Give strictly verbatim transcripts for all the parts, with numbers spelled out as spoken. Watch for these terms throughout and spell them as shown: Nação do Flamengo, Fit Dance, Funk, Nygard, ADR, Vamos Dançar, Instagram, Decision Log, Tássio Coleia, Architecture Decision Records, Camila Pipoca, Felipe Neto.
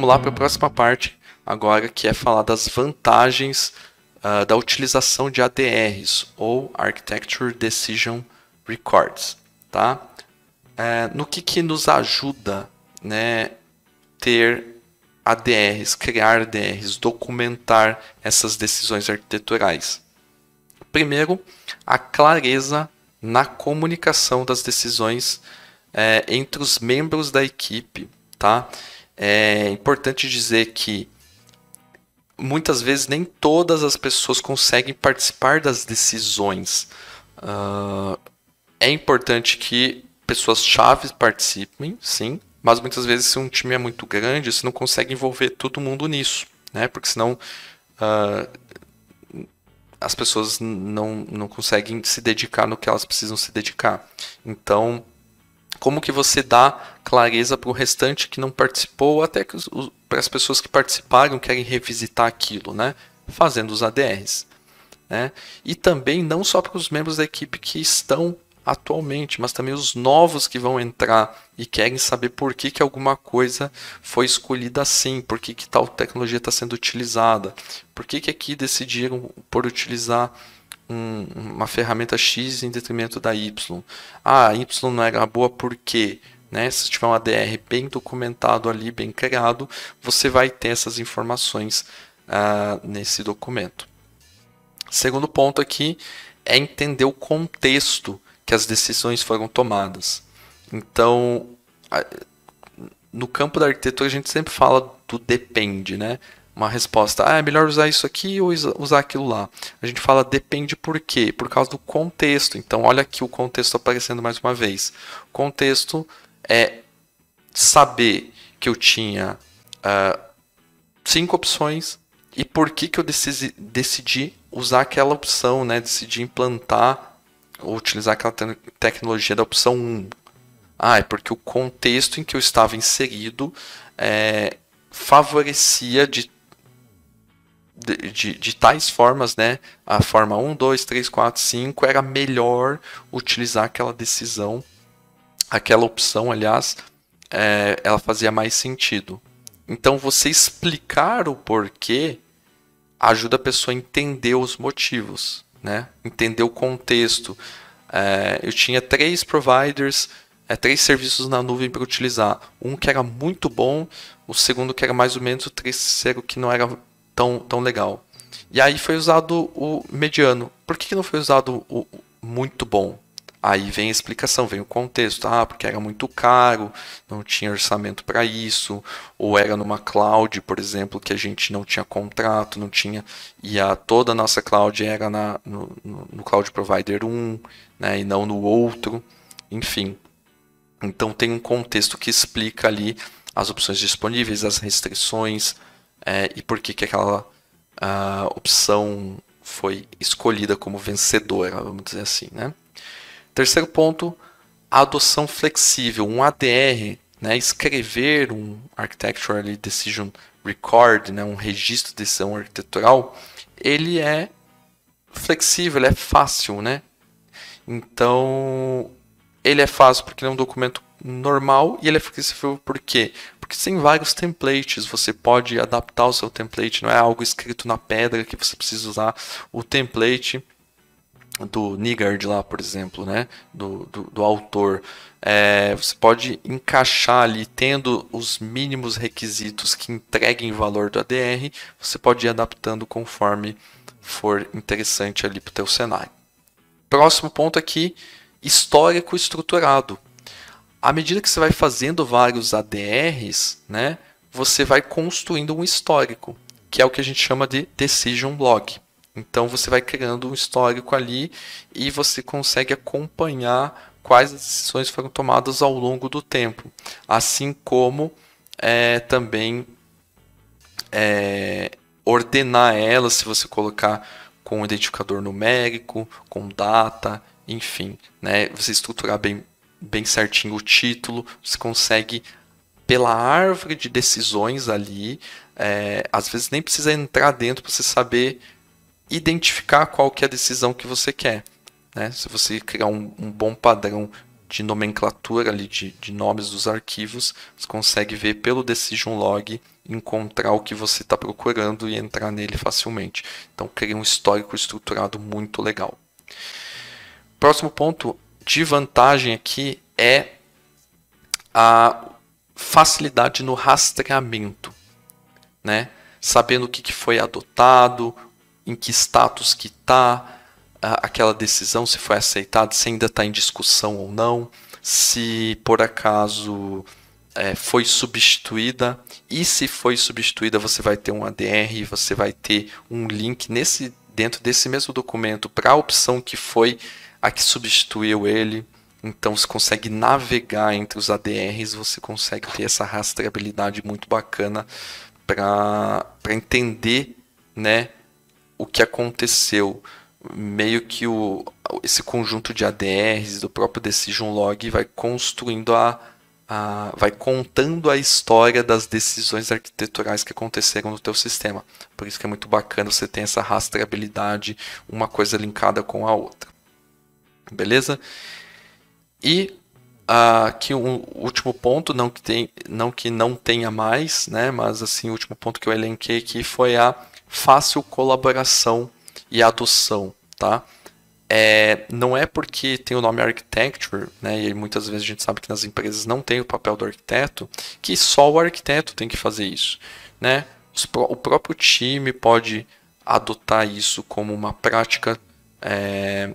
vamos lá para a próxima parte agora, que é falar das vantagens uh, da utilização de A D Rs, ou Architecture Decision Records. Tá? É, no que, que nos ajuda, né, ter A D Rs, criar A D Rs, documentar essas decisões arquiteturais? Primeiro, a clareza na comunicação das decisões é, entre os membros da equipe. Tá? É importante dizer que muitas vezes nem todas as pessoas conseguem participar das decisões. Uh, é importante que pessoas chaves participem, sim, mas muitas vezes, se um time é muito grande, você não consegue envolver todo mundo nisso, né? Porque senão uh, as pessoas não, não conseguem se dedicar no que elas precisam se dedicar. Então, como que você dá clareza para o restante que não participou, ou até para as pessoas que participaram querem revisitar aquilo, né? Fazendo os A D Rs. Né? E também não só para os membros da equipe que estão atualmente, mas também os novos que vão entrar e querem saber por que, que alguma coisa foi escolhida assim, por que, que tal tecnologia está sendo utilizada, por que, que aqui decidiram por utilizar um, uma ferramenta X em detrimento da Y. Ah, a Y não era boa por quê? Né? Se tiver um A D R bem documentado ali, bem criado, você vai ter essas informações ah, nesse documento. Segundo ponto aqui é entender o contexto que as decisões foram tomadas. Então, no campo da arquitetura, a gente sempre fala do depende, né? Uma resposta, ah, é melhor usar isso aqui ou usar aquilo lá. A gente fala depende por quê? Por causa do contexto. Então, olha aqui o contexto aparecendo mais uma vez. O contexto é saber que eu tinha uh, cinco opções e por que, que eu decidi, decidi usar aquela opção, né? Decidi implantar ou utilizar aquela te tecnologia da opção um. Ah, é porque o contexto em que eu estava inserido é, favorecia de, de, de, de tais formas, né? A forma um, dois, três, quatro, cinco era melhor utilizar aquela decisão, aquela opção, aliás, é, ela fazia mais sentido. Então, você explicar o porquê ajuda a pessoa a entender os motivos. Né? Entender o contexto. É, eu tinha três providers, é, três serviços na nuvem para utilizar. Um que era muito bom, o segundo que era mais ou menos, o terceiro que não era tão, tão legal. E aí foi usado o mediano. Por que, que não foi usado o muito bom? Aí vem a explicação, vem o contexto. Ah, porque era muito caro, não tinha orçamento para isso, ou era numa cloud, por exemplo, que a gente não tinha contrato, não tinha, e a, toda a nossa cloud era na, no, no cloud provider um, né, e não no outro, enfim. Então tem um contexto que explica ali as opções disponíveis, as restrições, é, e por que, que aquela a, opção foi escolhida como vencedora, vamos dizer assim, né? Terceiro ponto, a adoção flexível, um A D R, né, escrever um Architecture Decision Record, né, um registro de decisão arquitetural, ele é flexível, ele é fácil, né? Então, ele é fácil porque ele é um documento normal e ele é flexível por quê? Porque tem vários templates, você pode adaptar o seu template, não é algo escrito na pedra que você precisa usar o template do Nygard lá, por exemplo, né? do, do, do autor. É, você pode encaixar ali, tendo os mínimos requisitos que entreguem valor do A D R, você pode ir adaptando conforme for interessante ali para o teu cenário. Próximo ponto aqui, histórico estruturado. À medida que você vai fazendo vários A D Rs, né, você vai construindo um histórico, que é o que a gente chama de Decision Log. Então, você vai criando um histórico ali e você consegue acompanhar quais as decisões foram tomadas ao longo do tempo. Assim como é, também é, ordenar elas, se você colocar com um identificador numérico, com data, enfim. Né? Você estruturar bem, bem certinho o título, você consegue, pela árvore de decisões ali, é, às vezes nem precisa entrar dentro para você saber identificar qual que é a decisão que você quer, né? Se você criar um, um bom padrão de nomenclatura ali, de, de nomes dos arquivos, você consegue ver pelo Decision Log encontrar o que você está procurando e entrar nele facilmente. Então, cria um histórico estruturado muito legal. Próximo ponto de vantagem aqui é a facilidade no rastreamento, né? Sabendo o que, que foi adotado, em que status que está, aquela decisão, se foi aceitada, se ainda está em discussão ou não, se por acaso é, foi substituída, e se foi substituída você vai ter um A D R, você vai ter um link nesse, dentro desse mesmo documento para a opção que foi a que substituiu ele. Então você consegue navegar entre os A D Rs, você consegue ter essa rastreabilidade muito bacana para entender, né, o que aconteceu. Meio que o, esse conjunto de A D Rs do próprio Decision Log vai construindo a, a vai contando a história das decisões arquiteturais que aconteceram no teu sistema. Por isso que é muito bacana você ter essa rastreabilidade, uma coisa linkada com a outra. Beleza? E uh, aqui um último ponto, não que, tem, não que não tenha mais, né, mas assim, o último ponto que eu elenquei aqui foi a fácil colaboração e adoção, tá? É, não é porque tem o nome Architecture, né, e muitas vezes a gente sabe que nas empresas não tem o papel do arquiteto, que só o arquiteto tem que fazer isso, né? O próprio time pode adotar isso como uma prática, é,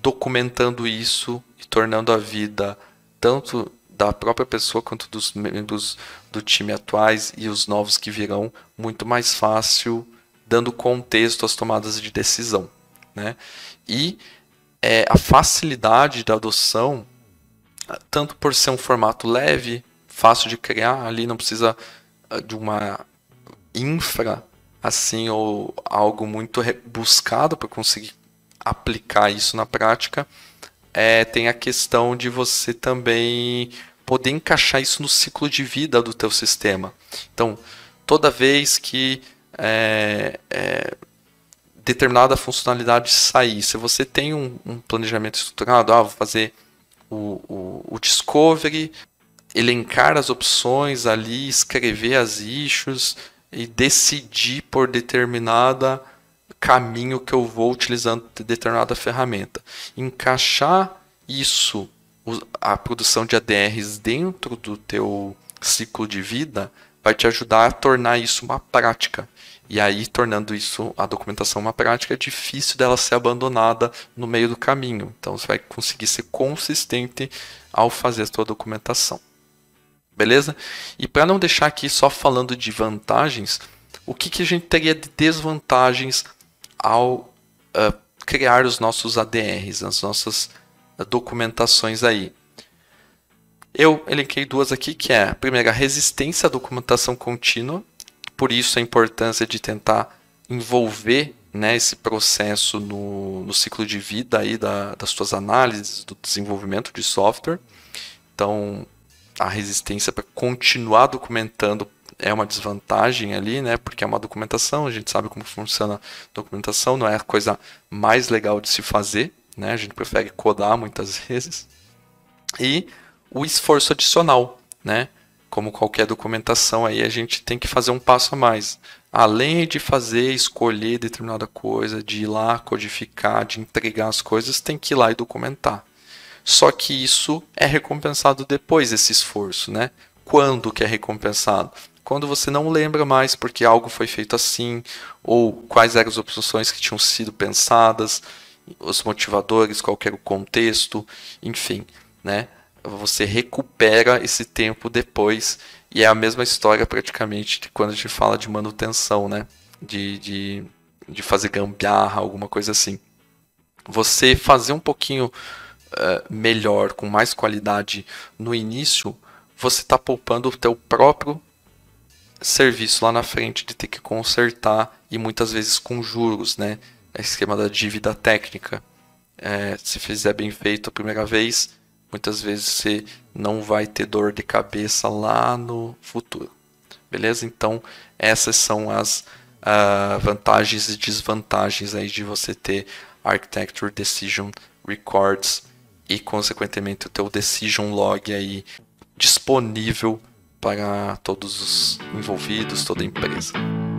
documentando isso e tornando a vida tanto da própria pessoa quanto dos membros do time atuais e os novos que virão muito mais fácil, dando contexto às tomadas de decisão, né? E é, a facilidade da adoção, tanto por ser um formato leve, fácil de criar, ali não precisa de uma infra assim ou algo muito rebuscado para conseguir aplicar isso na prática. É, tem a questão de você também poder encaixar isso no ciclo de vida do teu sistema. Então, toda vez que É, é, determinada funcionalidade sair, se você tem um, um planejamento estruturado, ah, vou fazer o, o, o discovery, elencar as opções ali, escrever as issues e decidir por determinada caminho que eu vou utilizando determinada ferramenta, encaixar isso, a produção de A D Rs dentro do teu ciclo de vida vai te ajudar a tornar isso uma prática. E aí, tornando isso, a documentação uma prática, é difícil dela ser abandonada no meio do caminho. Então, você vai conseguir ser consistente ao fazer a sua documentação. Beleza? E para não deixar aqui só falando de vantagens, o que, que a gente teria de desvantagens ao uh, criar os nossos A D Rs, as nossas uh, documentações aí? Eu elenquei duas aqui, que é a primeira, a resistência à documentação contínua. Por isso a importância de tentar envolver, né, esse processo no, no ciclo de vida aí da, das suas análises, do desenvolvimento de software. Então, a resistência para continuar documentando é uma desvantagem ali, né, porque é uma documentação, a gente sabe como funciona a documentação, não é a coisa mais legal de se fazer, né, a gente prefere codar muitas vezes. E o esforço adicional, né? Como qualquer documentação, aí a gente tem que fazer um passo a mais. Além de fazer, escolher determinada coisa, de ir lá codificar, de entregar as coisas, tem que ir lá e documentar. Só que isso é recompensado depois, esse esforço, né? Quando que é recompensado? Quando você não lembra mais porque algo foi feito assim, ou quais eram as opções que tinham sido pensadas, os motivadores, qual era o contexto, enfim, né? Você recupera esse tempo depois, e é a mesma história praticamente de quando a gente fala de manutenção, né? De, de, de fazer gambiarra, alguma coisa assim. Você fazer um pouquinho uh, melhor, com mais qualidade no início, você está poupando o teu próprio serviço lá na frente de ter que consertar, e muitas vezes com juros, né? É o esquema da dívida técnica. É, se fizer bem feito a primeira vez, muitas vezes você não vai ter dor de cabeça lá no futuro. Beleza? Então, essas são as uh, vantagens e desvantagens aí de você ter Architecture Decision Records e, consequentemente, o teu Decision Log aí disponível para todos os envolvidos, toda a empresa.